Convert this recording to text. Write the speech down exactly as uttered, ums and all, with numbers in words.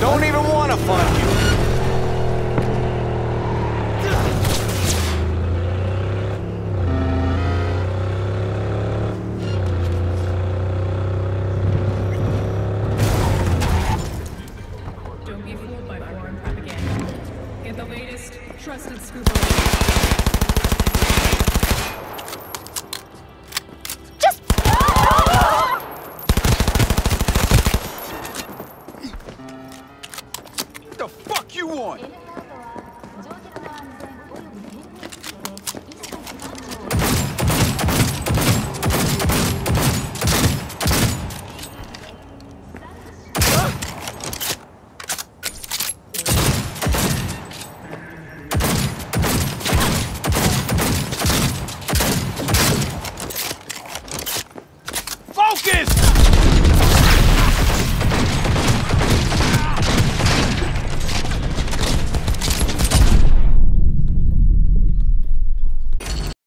Don't even want to fund you.